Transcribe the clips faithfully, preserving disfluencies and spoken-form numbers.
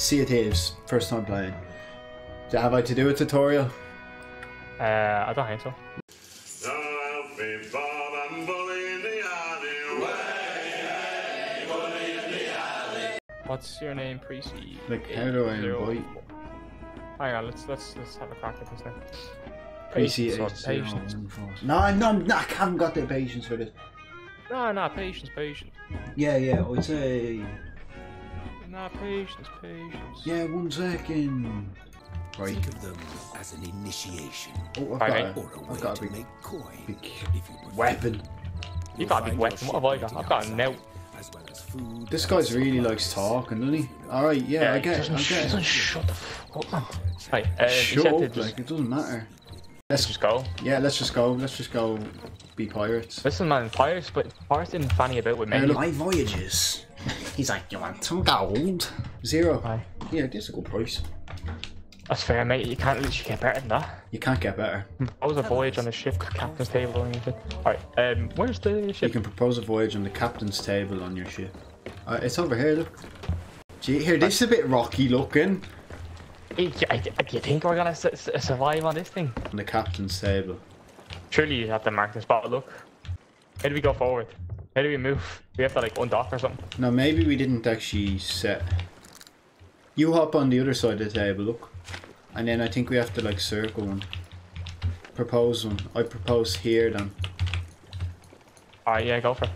Sea of Thieves, first time playing. Do you have I to do a tutorial? Uh, I don't think so. What's your name, Preecy? Like, how do I invite? Hang on, let's let's let's have a crack at this now. Preecy, patience. No, I'm not, no, I haven't got the patience for this. No, no, patience, patience. Yeah, yeah, I'd say. No, patience, patience. Yeah, one second. Right. Think of them as an initiation. Oh, I've, got a, or a I've got a big, big weapon. You got a big weapon. What have I got? I've got a nail. This guy's really likes talking, doesn't he? Alright, yeah, yeah, I get it. I get it. Shut the fuck up, man. Right, uh, shut up, just... like, it doesn't matter. Let's, let's just go. Yeah, let's just go. Let's just go be pirates. Listen, man, pirates, but pirates didn't fanny about with me. Uh, my voyages. He's like, you want some gold? Zero. Aye. Yeah, that's a good price. That's fair, mate. You can't literally get better than that. You can't get better. Propose a voyage on the ship captain's table or anything. Alright, um, where's the ship? You can propose a voyage on the captain's table on your ship. Uh, it's over here, look. Gee, here, this is a bit rocky looking. Do you think we're gonna su survive on this thing? On the captain's table. Surely you have to mark the spot, look. How do we go forward? How do we move? We have to, like, undock or something. No, maybe we didn't actually set. You hop on the other side of the table, look. And then I think we have to like circle one. Propose one. I propose here then. Alright, yeah, go for it.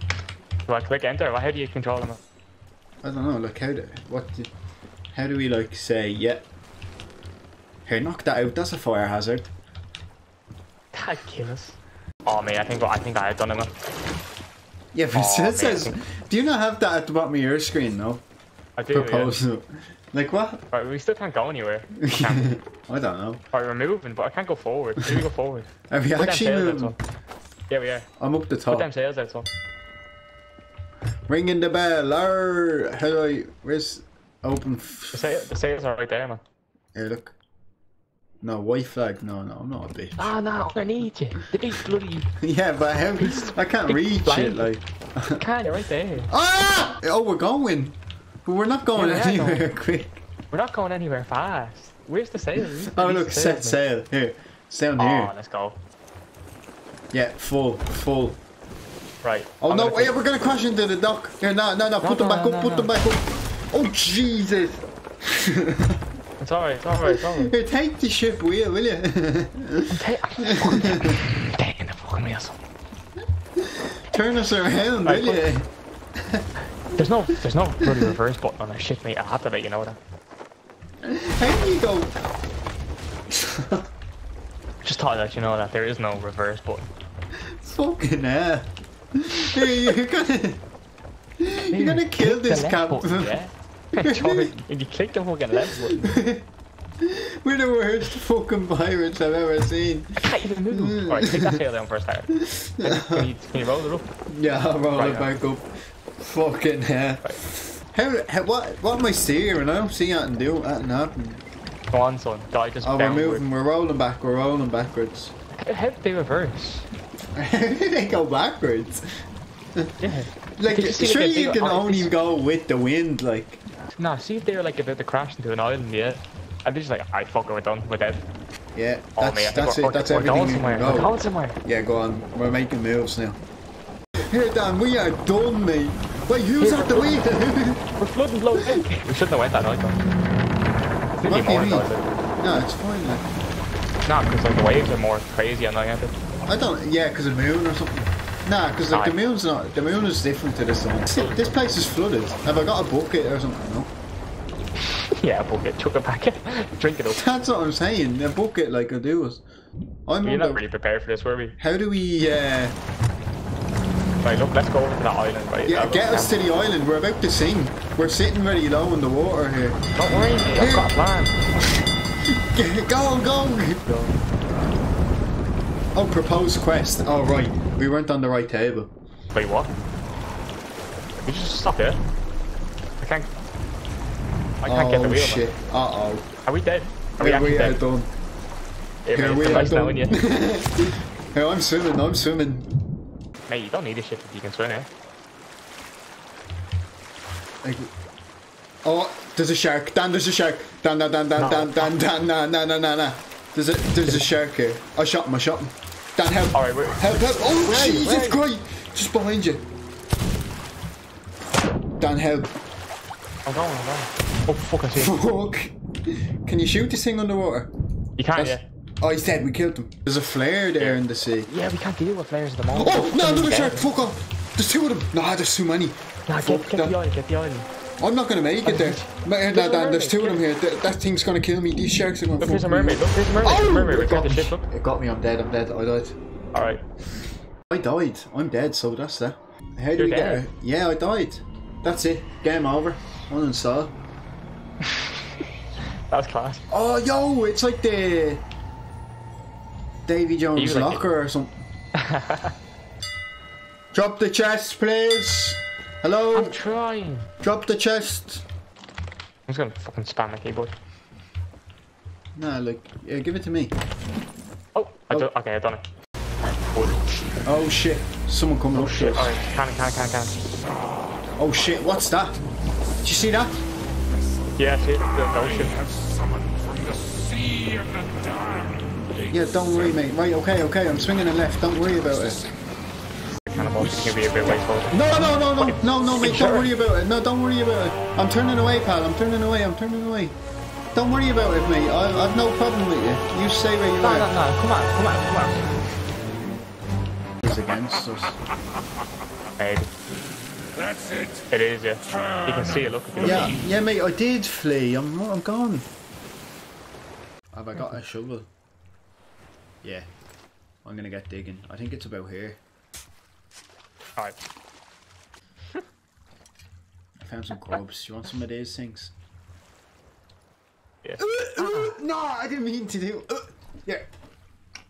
Do I click enter? How do you control them? I don't know, like how do what do, how do we like say yeah? Here, knock that out, that's a fire hazard. That'd kill us. Oh mate, I think I think I have done enough. Yeah, but oh, it says think... do you not have that at the bottom of your screen though? I do. Propose yeah. Like what? Right, we still can't go anywhere. I, can't. I don't know. Right, we're moving, but I can't go forward. How do we go forward? Are we Put actually moving? Yeah, we are. I'm up the top. Put them sails out, so. Ringing the bell. Arr, how do I... Where's... Open... F the, sail, the sails are right there, man. Here, look. No, white flag. No, no, I'm not a bitch. Ah, oh, no, I need you. The big bloody... Yeah, but how... I can't reach flag. It, like... I can't, right there. Ah! Oh, we're going! But we're not going yeah, we anywhere going. Quick. We're not going anywhere fast. Where's the sail? Where's the oh look, set mate? Sail. Here. It's down oh, here. Oh, let's go. Yeah, full, full. Right. Oh I'm no, gonna yeah, we're gonna crash into the dock. Here, no, no, no, no put no, them back no, up, no, put no. them back up. Oh Jesus. It's alright, it's alright, it's alright. Here, take the ship wheel, will you? I'm, ta I'm taking the fucking wheels. Turn us around, right, will you? There's no, there's no bloody reverse button on our ship, mate. I'll have to let you know that. How do you go? Just thought that you know that there is no reverse button. Fucking hell. You're gonna... You're gonna kill this captain. Yeah. If you click the fucking left button. We're the worst fucking pirates I've ever seen. I can't even move. Mm. Alright, take that sail down for a start. Can you, can you roll it up? Yeah, I'll roll right it back up. Fucking hell. Right. How, how, what, what am I steering? I don't see anything do, nothing happen. Go on son, die just Oh, downward. We're moving, we're rolling back, we're rolling backwards. How do they reverse? How do they go backwards? Yeah. Like, you surely like you can only this... go with the wind, like. Nah, see if they were like about to crash into an island, yeah. And they're just like, alright, fuck it, we're done, we're dead. Yeah, oh, that's, mate, that's we're, it, that's we're everything you can go. We're going somewhere. Yeah, go on, we're making moves now. Here, Dan, we are done, mate. Wait, who's at the wheel? We're flooding blow. We shouldn't have went that night, though. What do you mean? No, it's fine, like. Nah, because like, the waves are more crazy and like that. I don't, yeah, because of the moon or something. Nah, because like, the moon's not, the moon is different to this one. This place is flooded. Have I got a bucket or something? No. Yeah, a bucket. Chuck it back in. Drink it up. That's what I'm saying. A bucket, like, I do us. I'm You're not really prepared for this, were we? How do we, uh... Right, look, let's go over to that island, right? Yeah, that get us down to the island. We're about to sink. We're sitting really low in the water here. Don't worry, mate. I've got a plan. Go on, go on. Go on. Oh, proposed quest. Oh, right. We weren't on the right table. Wait, what? We just stuck here. I can't... I can't oh, get the wheel. Oh, shit. Uh-oh. Are we dead? Are yeah, we, we are dead? Done. Yeah, yeah, we are nice done. You. Hey, I'm swimming. I'm swimming. Mate, you don't need a ship if you can swim, eh? Like, Oh, there's a shark. Dan, there's a shark. Dan, Dan, Dan, Dan, no. Dan, Dan, Dan, Dan, nah, nah, nah, nah. There's a, there's a shark here. I shot him, I shot him. Dan, help. All right, wait, help, help. Oh, wait, Jesus wait. Christ. Just behind you. Dan, help. I'm going, I'm going. Oh, fuck, I see him. Fuck. Can you shoot this thing underwater? You can't, That's, yeah. Oh, he's dead. We killed him. There's a flare there in the sea. Yeah, we can't deal with flares at the moment. Oh, no, another shark. Fuck off. There's two of them. Nah, there's too many. Nah, get, get the island. Get the island. I'm not going to make it there. No, no, no, there's two of them here. That, that thing's going to kill me. These sharks are going to fuck me. Look, there's a mermaid. Look, there's a mermaid. Oh, mermaid. It got me. It got me. I'm dead. I'm dead. I died. All right. I died. I'm dead, so that's that. How do You're we dead. get her? Yeah, I died. That's it. Game over. One uninstall. That was class. Oh, yo, it's like the... Davy Jones like locker it. or something. Drop the chest, please. Hello. I'm trying. Drop the chest. I'm just gonna fucking spam my keyboard. Nah, look. Yeah, give it to me. Oh, I oh. Do okay, I done it. Oh shit! Someone coming. Oh shit! Alright, can, can, can, can. Oh shit! What's that? Did you see that? Yeah, I see it. Oh shit! Yeah, don't worry, mate. Right, okay, okay, I'm swinging and left. Don't worry about it. Kind of can be a bit wasteful. No, no, no, no, no, no, mate. Don't worry about it. No, don't worry about it. I'm turning away, pal. I'm turning away. I'm turning away. Don't worry about it, mate. I, I've no problem with you. You stay where you no, are. No, no, no. Come on, come on, come on. He's against us. Hey. That's it. It is, yeah. You can see it. Look. Yeah, yeah, mate. I did flee. I'm, I'm gone. Have I got a shovel? Yeah, I'm gonna get digging. I think it's about here. Alright. I found some grubs. You want some of these things? Yeah. Uh, uh, no, I didn't mean to do. Uh, yeah.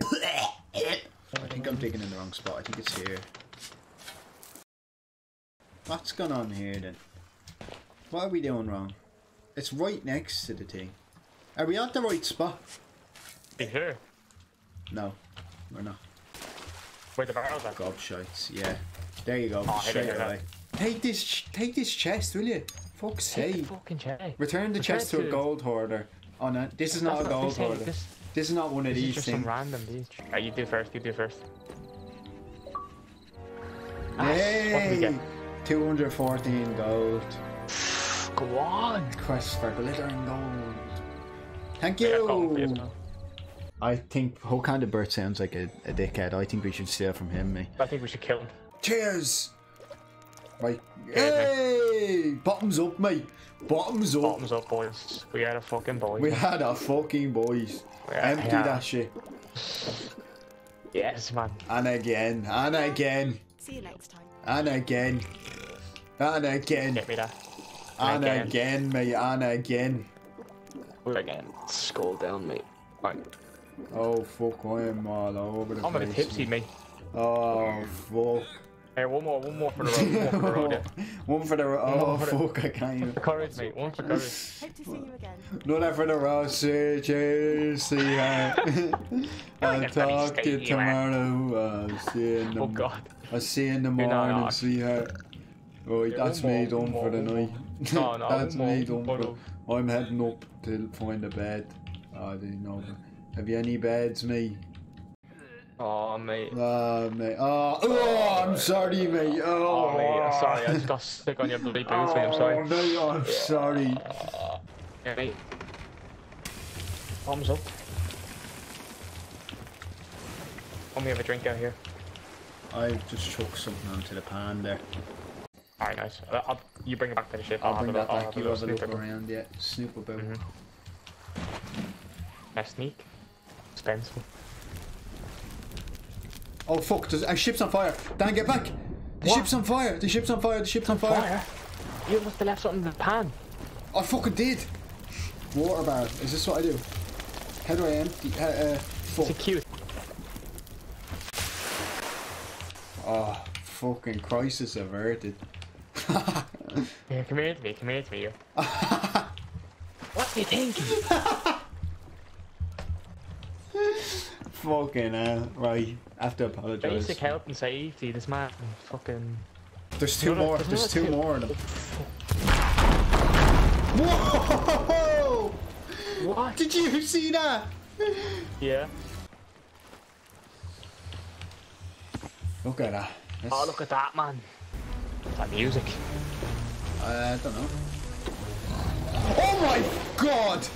I think I'm digging in the wrong spot. I think it's here. What's going on here then? What are we doing wrong? It's right next to the thing. Are we at the right spot? It's here. No, we're not. Where the barrels are? Gobshites, yeah. There you go. Oh, straight it, away. It. Take this, take this chest, will you? Fuck's sake! Fucking chest. Return the Return chest to, to a gold hoarder. Oh no, this is not That's a gold not hoarder. This, this is not one of these things. This is just things. some random beach. Right, you do first. You do first. Yay! What did we get? Two hundred fourteen gold. Go on. Quest for glittering gold. Thank you. I think whole kind of bird sounds like a, a dickhead. I think we should steal from him, mate. I think we should kill him. Cheers! Right. Hey! Bottoms up, mate. Bottoms up. Bottoms up, boys. We had a fucking boys. We had a fucking boys. Yeah, Empty yeah. that shit. Yes, man. And again. And again. See you next time. And again. And again. Get me that. And, and again. again, mate. And again. We're again. Skull down, mate. Right. Oh fuck, I am all over the place. I'm gonna tipsy me. Oh fuck. Hey, one more, one more for the road, one for the road. Yeah. One for the road, oh for fuck, the... I can't even. For courage, mate, one for courage. Hope to see you again. Another for the road, see, cheers, see ya. I'll talk to you tomorrow. I'll see you in the, oh, God. I'll see you in the morning, no, no. see ya. Right, yeah, that's me done for the night. No, no, that's me done for... I'm heading up to find a bed. Oh, I didn't know. Have you any beds, mate? Oh, mate. Oh, mate. Oh, oh I'm sorry, mate. Oh, oh mate. I'm sorry. I just got stuck on your bloody boots, oh, mate. I'm sorry. Oh, mate. I'm sorry. Yeah, mate. Thumbs up. Let me have a drink out here. I've just chucked something onto the pan there. Alright, nice. I'll, I'll, you bring it back to the ship. I'll, I'll bring that back. You have a look around, yeah. Snoop about. Mm -hmm. I sneak. Expensive. Oh fuck, there's, our ship's on fire. Dan, get back! The what? ship's on fire! The ship's on fire! The ship's on fire! fire. You must have left something in the pan. I fucking did! Water barrel. Is this what I do? How do I empty? How, uh, fuck. It's cute. Oh, fucking crisis averted. Yeah, come here to me, come here to me. You. What are you thinking? Fucking uh, right. I have to apologise. Basic health and safety. This man fucking. There's two no, more. There's, there's two, two more. Of them. Whoa! What? Did you see that? Yeah. Look at that. That's... Oh, look at that, man. That music. Uh, I don't know. Oh my God!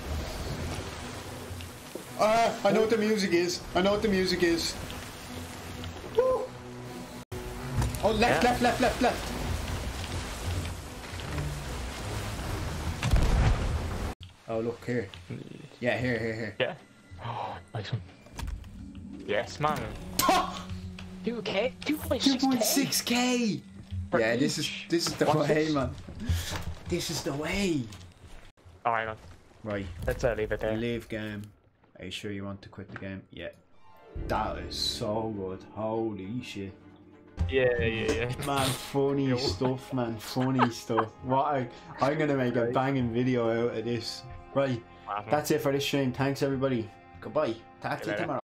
Uh, I know what the music is. I know what the music is. Woo. Oh, left, yeah. left, left, left, left. Oh, look here. Yeah, here, here, here. Yeah. Oh, nice one. Yes, man. two K, two point six K. two point six K. Yeah, each. this is this is the What's way, this? man. This is the way. All right, man. Right. Let's uh, leave it there. Leave game. Are you sure you want to quit the game? Yeah. That is so good. Holy shit. Yeah, yeah, yeah. Man, funny stuff, man. Funny stuff. What? I, I'm gonna make a banging video out of this. Right. That's it for this stream. Thanks, everybody. Goodbye. Talk to you tomorrow.